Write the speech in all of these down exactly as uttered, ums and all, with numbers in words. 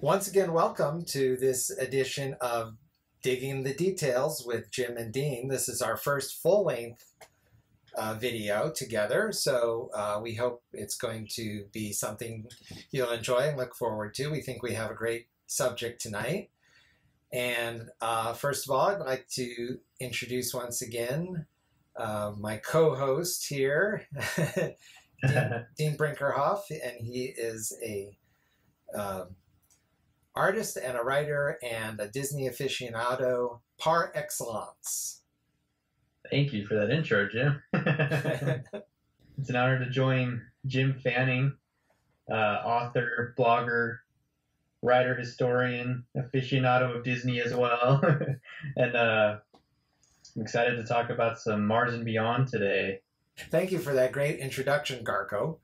Once again, welcome to this edition of Digging the Details with Jim and Dean. This is our first full-length uh, video together, so uh, we hope it's going to be something you'll enjoy and look forward to. We think we have a great subject tonight. And uh, first of all, I'd like to introduce once again uh, my co-host here, Dean, Dean Brinkelhoff, and he is a... Uh, artist and a writer and a Disney aficionado par excellence. Thank you for that intro, Jim. It's an honor to join Jim Fanning, uh, author, blogger, writer, historian, aficionado of Disney as well. And uh, I'm excited to talk about some Mars and Beyond today. Thank you for that great introduction, Garco.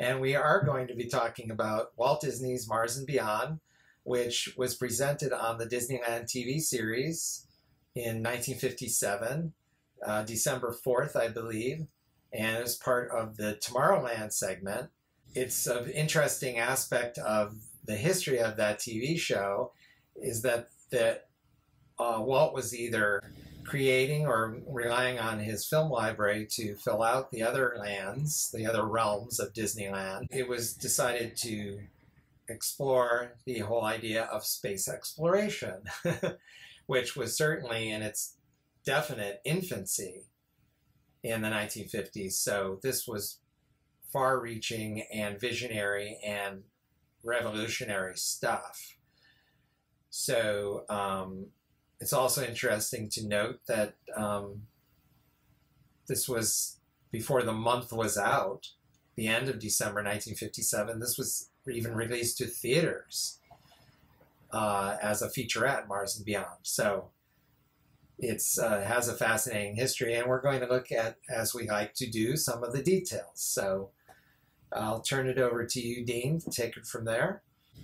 And we are going to be talking about Walt Disney's Mars and Beyond, which was presented on the Disneyland T V series in nineteen fifty-seven, uh, December fourth, I believe, and as part of the Tomorrowland segment. It's an interesting aspect of the history of that T V show is that, that uh, Walt was either creating or relying on his film library to fill out the other lands, the other realms of Disneyland. It was decided to explore the whole idea of space exploration, which was certainly in its definite infancy in the nineteen fifties. So this was far-reaching and visionary and revolutionary stuff. So um, it's also interesting to note that um, this was before the month was out, the end of December nineteen fifty-seven. This was even released to theaters uh, as a featurette, Mars and Beyond. So it uh, has a fascinating history, and we're going to look at, as we like to do, some of the details. So I'll turn it over to you, Dean, to take it from there.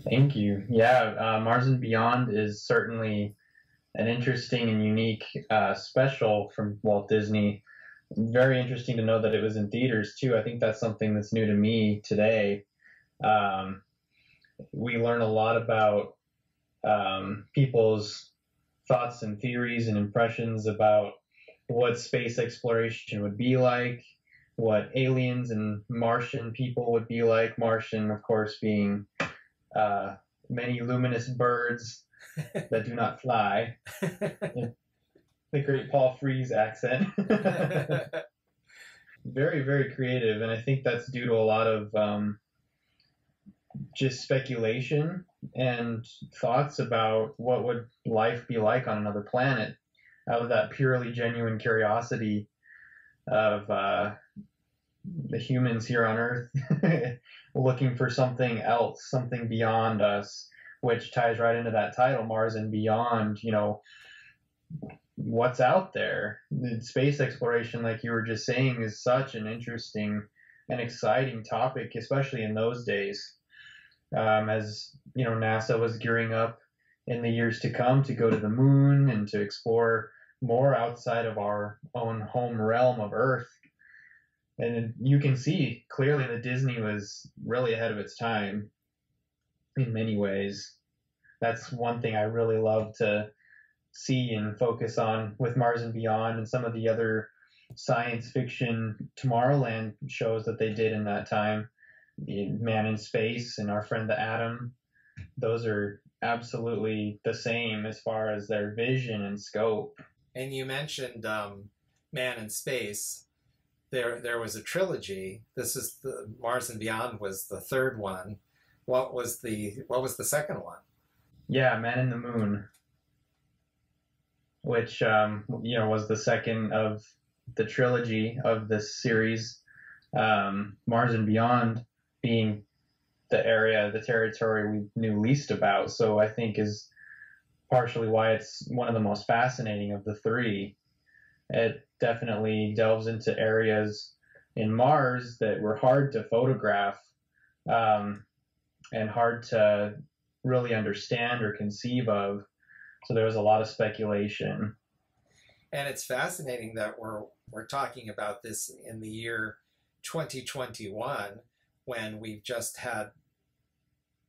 Thank you. Yeah, uh, Mars and Beyond is certainly an interesting and unique uh, special from Walt Disney. Very interesting to know that it was in theaters, too. I think that's something that's new to me today. Um, we learn a lot about um, people's thoughts and theories and impressions about what space exploration would be like, what aliens and Martian people would be like. Martian, of course, being uh, many luminous birds that do not fly. The great Paul Frees accent. Very, very creative, and I think that's due to a lot of... Um, just speculation and thoughts about what would life be like on another planet, out of that purely genuine curiosity of uh, the humans here on Earth looking for something else, something beyond us, which ties right into that title, Mars and Beyond. You know, what's out there? Space exploration, like you were just saying, is such an interesting and exciting topic, especially in those days. Um, as you know, NASA was gearing up in the years to come to go to the moon and to explore more outside of our own home realm of Earth. And you can see clearly that Disney was really ahead of its time in many ways. That's one thing I really love to see and focus on with Mars and Beyond and some of the other science fiction Tomorrowland shows that they did in that time. Man in Space and Our Friend the Atom, those are absolutely the same as far as their vision and scope. And you mentioned um, Man in Space. There, there was a trilogy. This is the Mars and Beyond was the third one. What was the what was the second one? Yeah, Man in the Moon, which um, you know was the second of the trilogy of this series. Um, Mars and Beyond being the area, the territory we knew least about. So I think is partially why it's one of the most fascinating of the three. It definitely delves into areas in Mars that were hard to photograph um, and hard to really understand or conceive of. So there was a lot of speculation. And it's fascinating that we're, we're talking about this in the year twenty twenty-one, when we've just had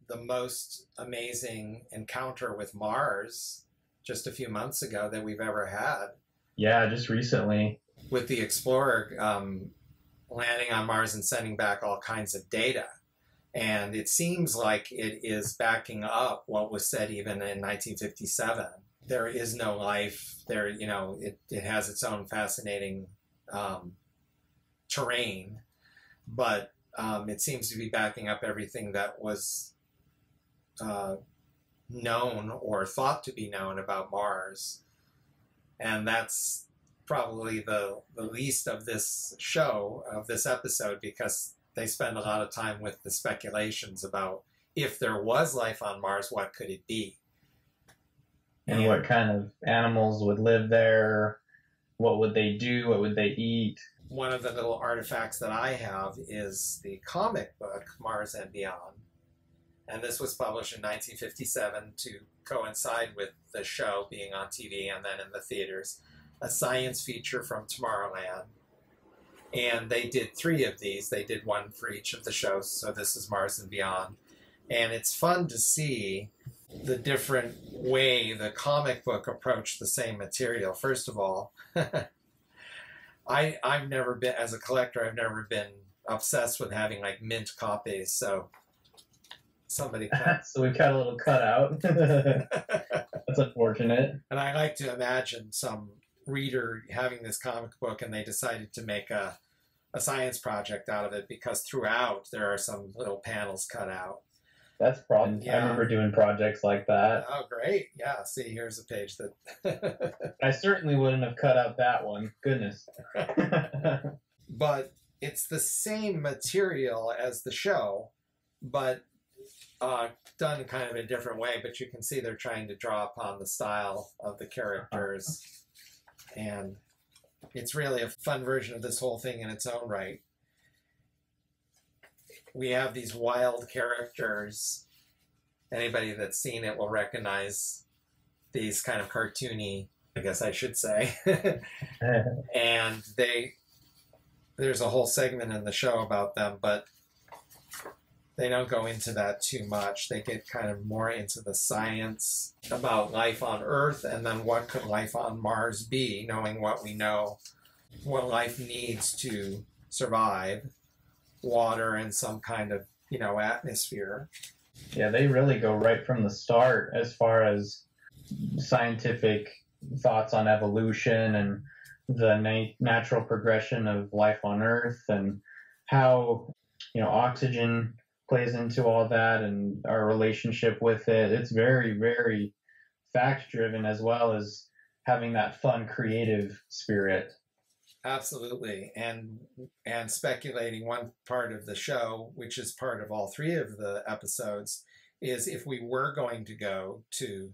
the most amazing encounter with Mars just a few months ago that we've ever had. Yeah, just recently. With the Explorer um, landing on Mars and sending back all kinds of data. And it seems like it is backing up what was said even in nineteen fifty-seven. There is no life there, you know, it, it has its own fascinating um, terrain, but um, it seems to be backing up everything that was uh, known or thought to be known about Mars. And that's probably the, the least of this show, of this episode, because they spend a lot of time with the speculations about if there was life on Mars, what could it be? And, and what kind of animals would live there? What would they do? What would they eat? One of the little artifacts that I have is the comic book, Mars and Beyond. And this was published in nineteen fifty-seven to coincide with the show being on T V and then in the theaters. A science feature from Tomorrowland. And they did three of these. They did one for each of the shows. So this is Mars and Beyond. And it's fun to see the different way the comic book approached the same material. First of all, I, I've never been, as a collector, I've never been obsessed with having like mint copies. So somebody cut. So we've got a little cutout. That's unfortunate. And I like to imagine some reader having this comic book and they decided to make a, a science project out of it, because throughout there are some little panels cut out. That's a problem. Yeah. I remember doing projects like that. Oh, great. Yeah. See, here's a page that... I certainly wouldn't have cut out that one. Goodness. But it's the same material as the show, but uh, done kind of a different way. But you can see they're trying to draw upon the style of the characters. And it's really a fun version of this whole thing in its own right. We have these wild characters. Anybody that's seen it will recognize these kind of cartoony, I guess I should say. And they, there's a whole segment in the show about them, but they don't go into that too much. They get kind of more into the science about life on Earth, and then what could life on Mars be, knowing what we know, what life needs to survive, water and some kind of, you know, atmosphere. Yeah, they really go right from the start as far as scientific thoughts on evolution and the na natural progression of life on Earth, and how, you know, oxygen plays into all that and our relationship with it. It's very, very fact-driven, as well as having that fun, creative spirit. Absolutely. And, and speculating, one part of the show, which is part of all three of the episodes, is if we were going to go to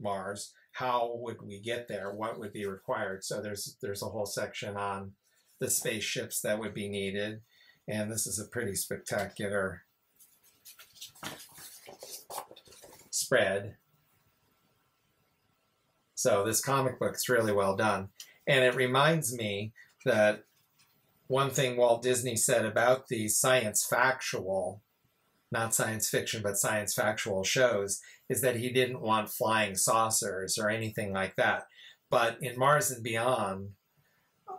Mars, how would we get there? What would be required? So there's, there's a whole section on the spaceships that would be needed. And this is a pretty spectacular spread. So this comic book is really well done. And it reminds me that one thing Walt Disney said about the science factual, not science fiction, but science factual shows, is that he didn't want flying saucers or anything like that. But in Mars and Beyond,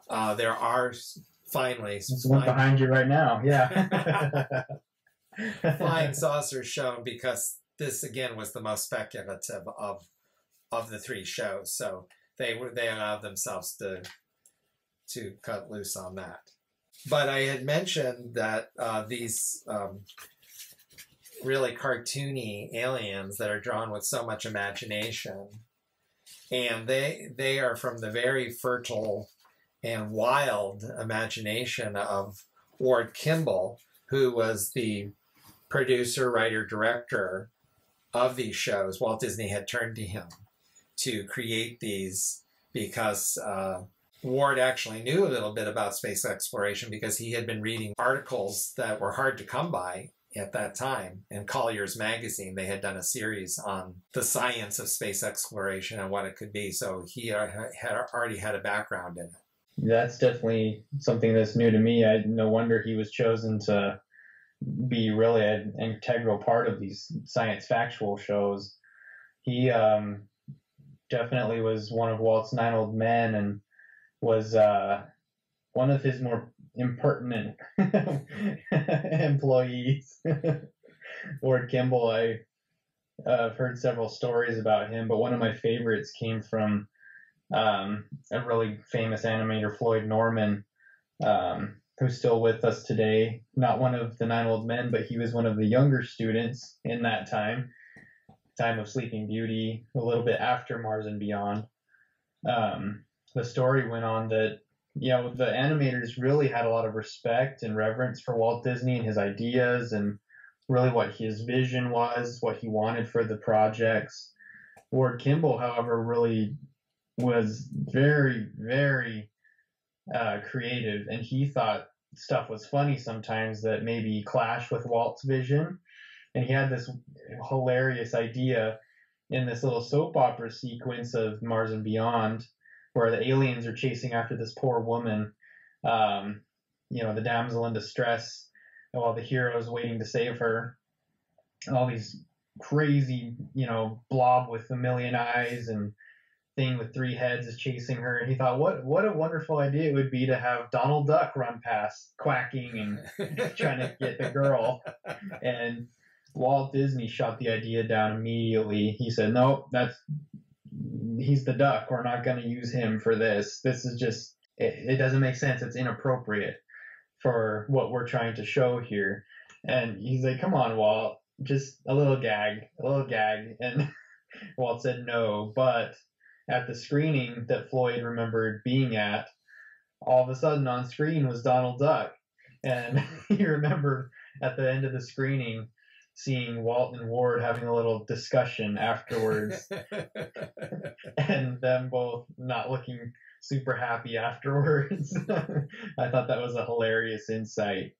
uh, there are finally... There's one behind you right now, yeah. Flying saucers shown, because this again was the most speculative of of the three shows, so they were they allowed themselves to to cut loose on that. But I had mentioned that uh, these um, really cartoony aliens that are drawn with so much imagination, and they they are from the very fertile and wild imagination of Ward Kimball, who was the producer, writer, director of these shows. Walt Disney had turned to him to create these, because uh, Ward actually knew a little bit about space exploration, because he had been reading articles that were hard to come by at that time. In Collier's Magazine, they had done a series on the science of space exploration and what it could be. So he had already had a background in it. That's definitely something that's new to me. I, no wonder he was chosen to be really an integral part of these science factual shows. He um, definitely was one of Walt's nine old men, and was uh, one of his more impertinent employees. Ward Kimball, I, uh, I've heard several stories about him, but one of my favorites came from um, a really famous animator, Floyd Norman, um, who's still with us today. Not one of the nine old men, but he was one of the younger students in that time, time of Sleeping Beauty, a little bit after Mars and Beyond. Um, the story went on that, you know, the animators really had a lot of respect and reverence for Walt Disney and his ideas, and really what his vision was, what he wanted for the projects. Ward Kimball, however, really was very, very uh, creative, and he thought stuff was funny sometimes that maybe clashed with Walt's vision. And he had this hilarious idea in this little soap opera sequence of Mars and Beyond, where the aliens are chasing after this poor woman, um, you know, the damsel in distress, while the hero is waiting to save her. All these crazy, you know, blob with a million eyes and thing with three heads is chasing her. And he thought, what what a wonderful idea it would be to have Donald Duck run past, quacking and trying to get the girl. And Walt Disney shot the idea down immediately. He said, nope, that's, he's the duck. We're not going to use him for this. This is just, it, it doesn't make sense. It's inappropriate for what we're trying to show here. And he's like, come on, Walt, just a little gag, a little gag. And Walt said no. But at the screening that Floyd remembered being at, all of a sudden on screen was Donald Duck. And you remember at the end of the screening, seeing Walt and Ward having a little discussion afterwards and them both not looking super happy afterwards. I thought that was a hilarious insight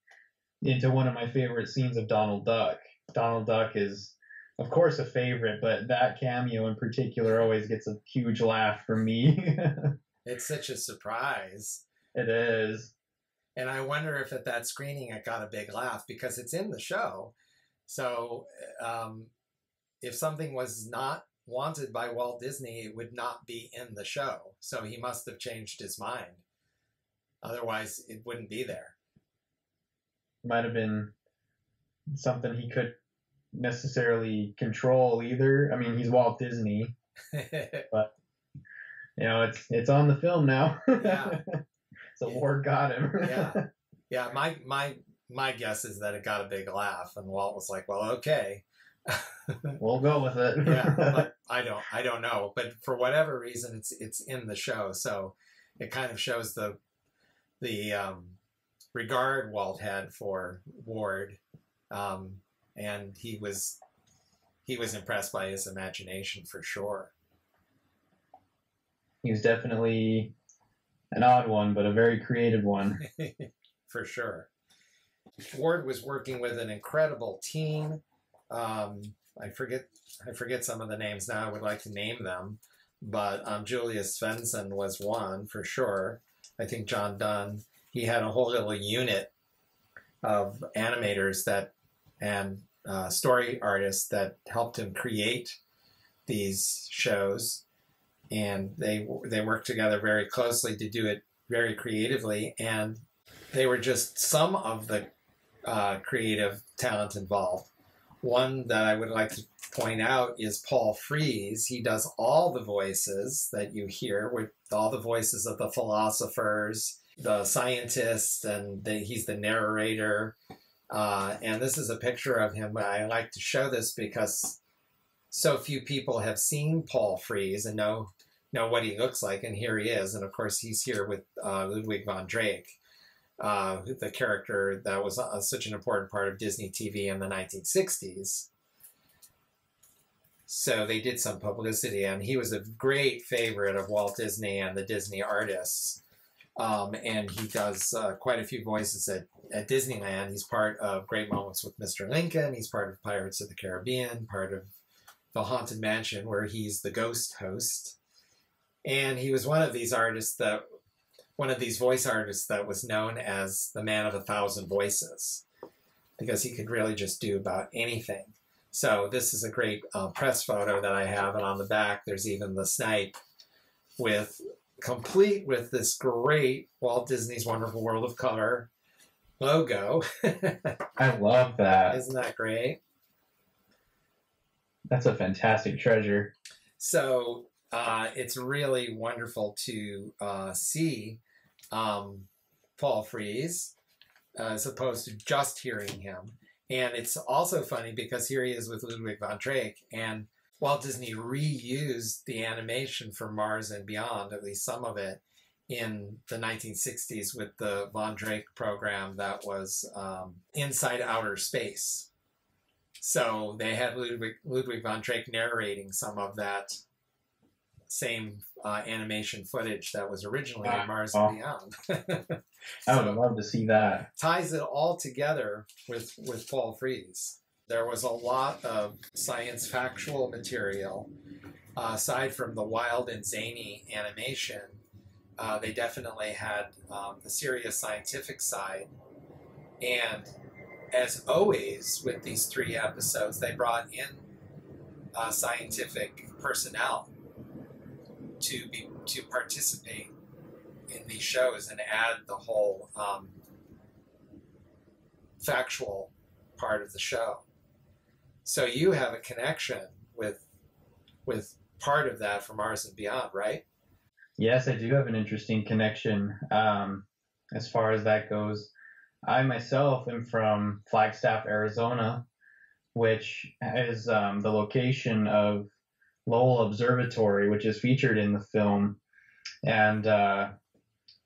into one of my favorite scenes of Donald Duck. Donald Duck is, of course, a favorite, but that cameo in particular always gets a huge laugh from me. It's such a surprise. It is. And I wonder if at that screening it got a big laugh, because it's in the show. So um, if something was not wanted by Walt Disney, it would not be in the show. So he must have changed his mind. Otherwise, it wouldn't be there. Might have been something he couldn't necessarily control either. I mean, he's Walt Disney. But, you know, it's it's on the film now. Yeah. So yeah. Ward got him. Yeah. Yeah, my... my My guess is that it got a big laugh, and Walt was like, well, okay. We'll go with it. Yeah, but I don't, I don't know. But for whatever reason, it's, it's in the show. So it kind of shows the, the um, regard Walt had for Ward. Um, and he was, he was impressed by his imagination for sure. He was definitely an odd one, but a very creative one. For sure. Ward was working with an incredible team. Um, I forget I forget some of the names now. I would like to name them. But um, Julius Svensson was one for sure. I think John Dunn. He had a whole little unit of animators that and uh, story artists that helped him create these shows. And they, they worked together very closely to do it very creatively. And they were just some of the Uh, creative talent involved. One that I would like to point out is Paul Frees. He does all the voices that you hear, with all the voices of the philosophers, the scientists, and the, he's the narrator. Uh, and this is a picture of him. I like to show this because so few people have seen Paul Frees and know, know what he looks like, and here he is. And of course, he's here with uh, Ludwig von Drake, Uh, the character that was uh, such an important part of Disney T V in the nineteen sixties. So they did some publicity, and he was a great favorite of Walt Disney and the Disney artists. Um, and he does uh, quite a few voices at, at Disneyland. He's part of Great Moments with Mister Lincoln. He's part of Pirates of the Caribbean, part of the Haunted Mansion, where he's the ghost host. And he was one of these artists that one of these voice artists that was known as the man of a thousand voices. because he could really just do about anything. So this is a great uh, press photo that I have, and on the back there's even the snipe with complete with this great Walt Disney's Wonderful World of Color logo. I love that. Isn't that great? That's a fantastic treasure. So uh, it's really wonderful to uh, see um, Paul Frees uh, as opposed to just hearing him. And it's also funny because here he is with Ludwig von Drake, and Walt Disney reused the animation for Mars and Beyond, at least some of it, in the nineteen sixties with the von Drake program that was um, Inside Outer Space. So they had Ludwig, Ludwig von Drake narrating some of that same uh, animation footage that was originally wow. in Mars and Beyond. So I would love to see that. Ties it all together with, with Paul Frees. There was a lot of science factual material. Uh, aside from the wild and zany animation, uh, they definitely had um, the serious scientific side. And as always with these three episodes, they brought in uh, scientific personnel to be, to participate in these shows and add the whole um, factual part of the show. So you have a connection with with part of that from Mars and Beyond, right? Yes, I do have an interesting connection um, as far as that goes. I myself am from Flagstaff, Arizona, which is um, the location of Lowell Observatory, which is featured in the film. And uh,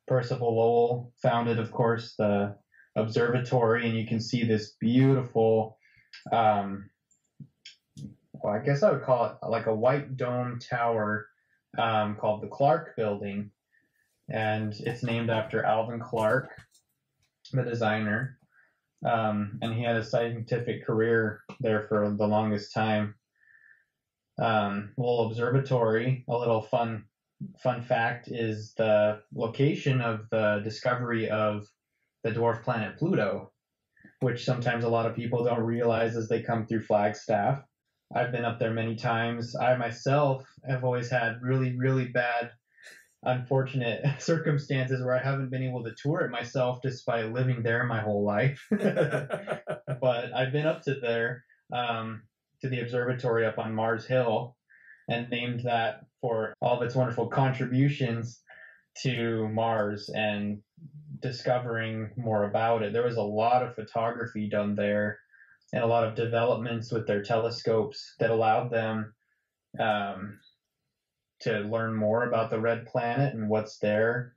Percival Lowell founded, of course, the observatory, and you can see this beautiful, um, well, I guess I would call it like a white dome tower um, called the Clark Building. And it's named after Alvin Clark, the designer, um, and he had a scientific career there for the longest time. Um, Lowell Observatory, a little fun fun fact, is the location of the discovery of the dwarf planet Pluto, which sometimes a lot of people don't realize as they come through Flagstaff. I've been up there many times. I myself have always had really, really bad, unfortunate circumstances where I haven't been able to tour it myself despite living there my whole life. But I've been up to there, um, to the observatory up on Mars Hill, and named that for all of its wonderful contributions to Mars and discovering more about it. There was a lot of photography done there and a lot of developments with their telescopes that allowed them um, to learn more about the red planet and what's there.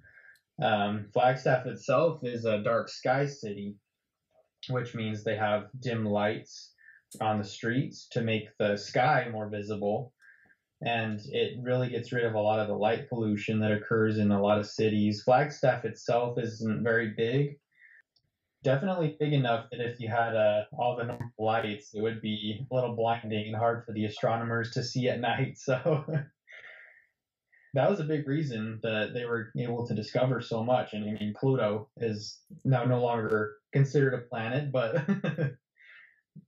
Um, Flagstaff itself is a dark sky city, which means they have dim lights on the streets to make the sky more visible. And it really gets rid of a lot of the light pollution that occurs in a lot of cities. Flagstaff itself isn't very big. Definitely big enough that if you had uh, all the normal lights, it would be a little blinding and hard for the astronomers to see at night. So that was a big reason that they were able to discover so much. And I mean, Pluto is now no longer considered a planet, but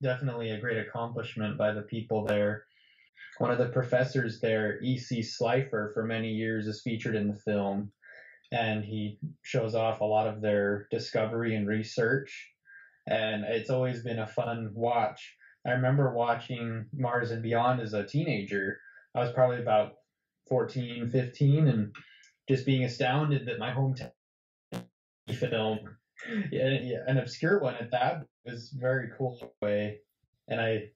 definitely a great accomplishment by the people there. One of the professors there, E C Slipher, for many years is featured in the film, and he shows off a lot of their discovery and research, and it's always been a fun watch. I remember watching Mars and Beyond as a teenager. I was probably about fourteen, fifteen, and just being astounded that my hometown film, yeah, yeah, an obscure one at that, was very cool in a way, and I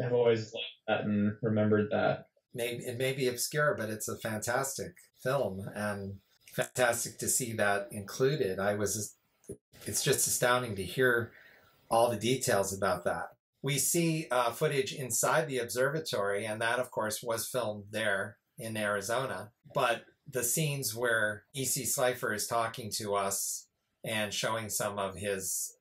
have always loved that and remembered that. Maybe it may be obscure, but it's a fantastic film and fantastic to see that included. I was, it's just astounding to hear all the details about that. We see uh, footage inside the observatory, and that, of course, was filmed there in Arizona. But the scenes where E C Slipher is talking to us and showing some of his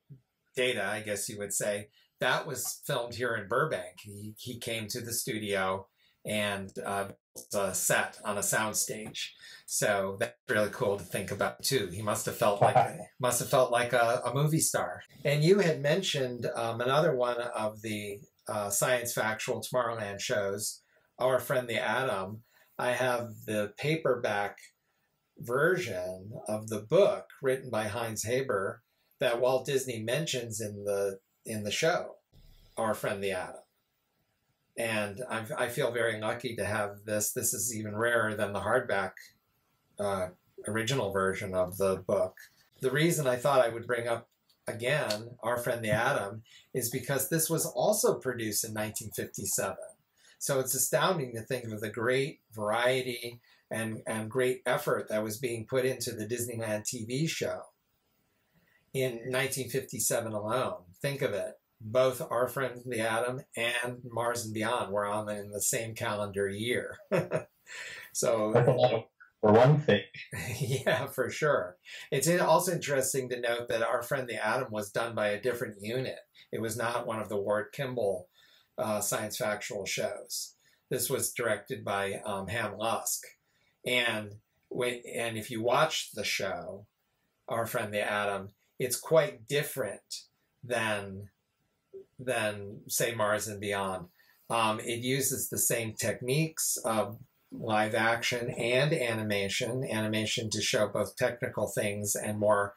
data, I guess you would say, that was filmed here in Burbank. He, he came to the studio and uh, a set on a soundstage. So that's really cool to think about too. He must have felt like a, must have felt like a, a movie star. And you had mentioned um, another one of the uh, science factual Tomorrowland shows, Our Friend the Atom. I have the paperback version of the book written by Heinz Haber that Walt Disney mentions in the in the show, Our Friend the Atom. And I'm, I feel very lucky to have this. This is even rarer than the hardback uh, original version of the book. The reason I thought I would bring up again Our Friend the Atom is because this was also produced in nineteen fifty-seven. So it's astounding to think of the great variety and, and great effort that was being put into the Disneyland T V show in nineteen fifty-seven alone. Think of it. Both Our Friend the Atom and Mars and Beyond were on in the same calendar year. So that's a lot of, for one thing. Yeah, for sure. It's also interesting to note that Our Friend the Atom was done by a different unit. It was not one of the Ward Kimball uh, science factual shows. This was directed by um, Ham Lusk. And, when, and if you watch the show, Our Friend the Atom, it's quite different than... than say Mars and Beyond. Um, it uses the same techniques of live action and animation, animation to show both technical things and more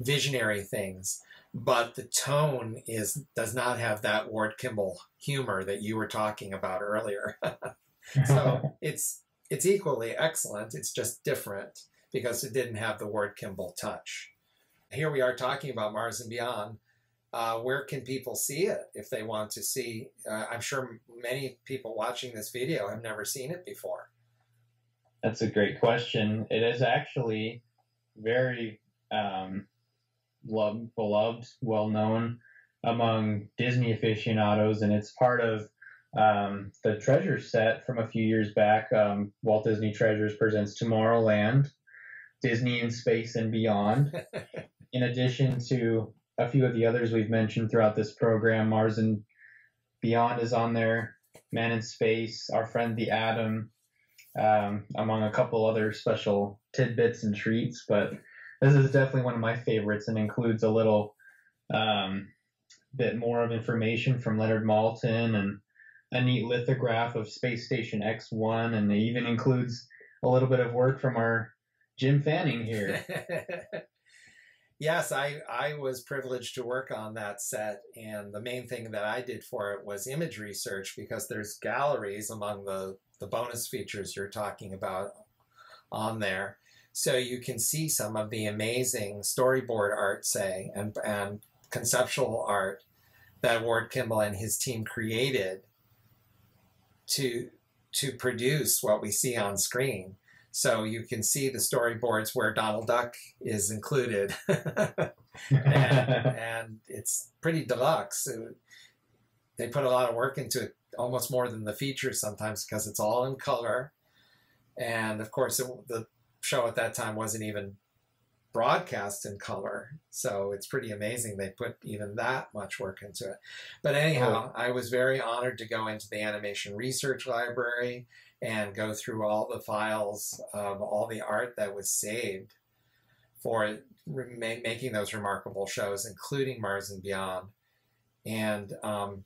visionary things. But the tone is does not have that Ward Kimball humor that you were talking about earlier. So it's it's equally excellent. It's just different because it didn't have the Ward Kimball touch. Here we are talking about Mars and Beyond. Uh, where can people see it if they want to see? Uh, I'm sure many people watching this video have never seen it before. That's a great question. It is actually very um, loved, beloved, well-known among Disney aficionados, and it's part of um, the treasure set from a few years back. Um, Walt Disney Treasures presents Tomorrowland, Disney in Space and Beyond, in addition to a few of the others we've mentioned throughout this program. Mars and Beyond is on there, Man in Space, Our Friend the Atom, um, among a couple other special tidbits and treats. But this is definitely one of my favorites and includes a little um, bit more of information from Leonard Maltin and a neat lithograph of Space Station X one. And it even includes a little bit of work from our Jim Fanning here. Yes, I, I was privileged to work on that set, and the main thing that I did for it was image research, because there's galleries among the, the bonus features you're talking about on there. So you can see some of the amazing storyboard art, say, and, and conceptual art that Ward Kimball and his team created to, to produce what we see on screen. So you can see the storyboards where Donald Duck is included, and, and it's pretty deluxe. It, they put a lot of work into it, almost more than the features sometimes, because it's all in color. And of course, it, the show at that time wasn't even broadcast in color. So it's pretty amazing they put even that much work into it. But anyhow, oh. I was very honored to go into the Animation Research Library and go through all the files of all the art that was saved for making those remarkable shows, including Mars and Beyond. And um,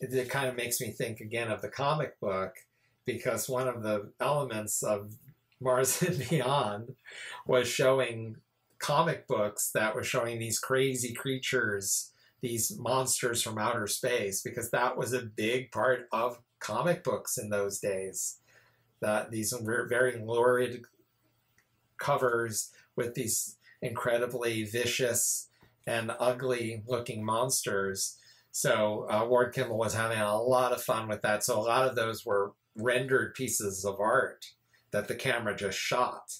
it, it kind of makes me think again of the comic book, because one of the elements of Mars and Beyond was showing comic books that were showing these crazy creatures, these monsters from outer space, because that was a big part of comic books in those days. That these very lurid covers with these incredibly vicious and ugly looking monsters. So uh, Ward Kimball was having a lot of fun with that. So a lot of those were rendered pieces of art that the camera just shot.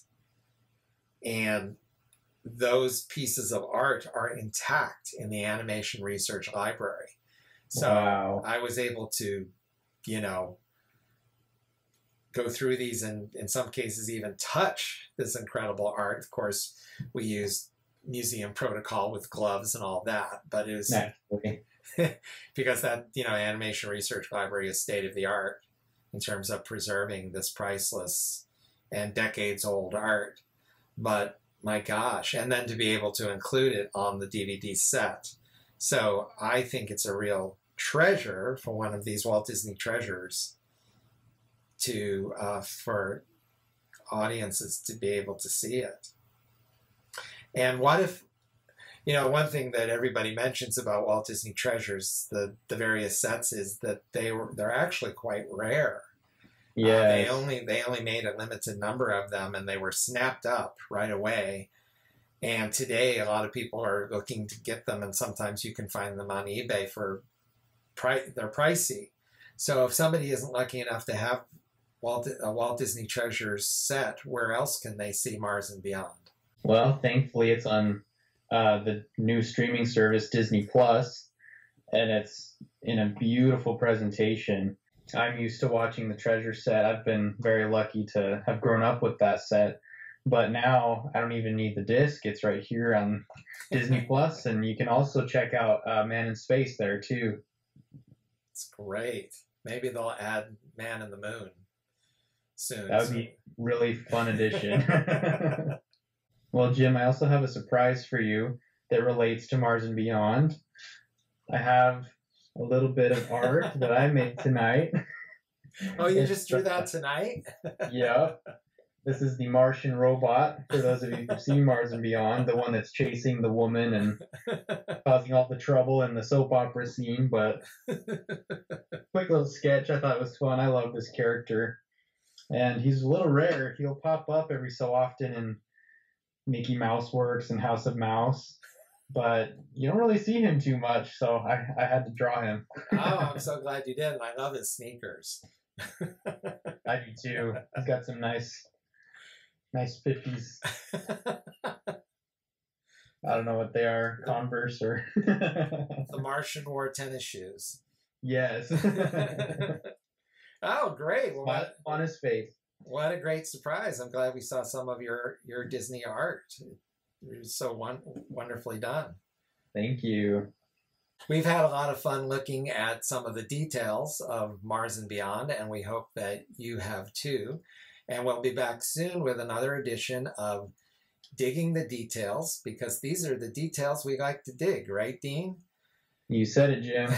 And those pieces of art are intact in the Animation Research Library. So wow. I was able to, you know, go through these and in some cases even touch this incredible art. Of course, we used museum protocol with gloves and all that, but it was nice. Because that, you know, Animation Research Library is state of the art. in terms of preserving this priceless and decades-old art. But my gosh, and then to be able to include it on the D V D set. So I think it's a real treasure for one of these Walt Disney treasures to uh, for audiences to be able to see it. And what if, you know, one thing that everybody mentions about Walt Disney Treasures, the, the various sets, is that they were, they're actually quite rare. Yeah, uh, they only they only made a limited number of them, and they were snapped up right away. And today, a lot of people are looking to get them, and sometimes you can find them on eBay for price. They're pricey. So if somebody isn't lucky enough to have Walt a Walt Disney Treasures set, where else can they see Mars and Beyond? Well, thankfully, it's on uh, the new streaming service Disney Plus, and it's in a beautiful presentation. I'm used to watching the treasure set. I've been very lucky to have grown up with that set, but now I don't even need the disc. It's right here on Disney Plus, and you can also check out uh, Man in Space there too. It's great. Maybe they'll add Man in the Moon soon. That would so. be really fun addition. Well, Jim, I also have a surprise for you that relates to Mars and Beyond. I have a little bit of art that I made tonight. Oh, you just drew that tonight? Yeah. This is the Martian robot, for those of you who've seen Mars and Beyond, the one that's chasing the woman and causing all the trouble in the soap opera scene. But quick little sketch. I thought it was fun. I love this character. And he's a little rare. He'll pop up every so often in Mickey Mouse Works and House of Mouse. But you don't really see him too much, so I, I had to draw him. Oh, I'm so glad you did. I love his sneakers. I do too. He's got some nice, nice fifties. I don't know what they are, Converse or... The Martian wore tennis shoes. Yes. Oh, great. Well, what, on his face. What a great surprise. I'm glad we saw some of your, your Disney art. So won wonderfully done. Thank you. We've had a lot of fun looking at some of the details of Mars and Beyond, and we hope that you have too. And we'll be back soon with another edition of Digging the Details, because these are the details we like to dig, right, Dean? You said it, Jim.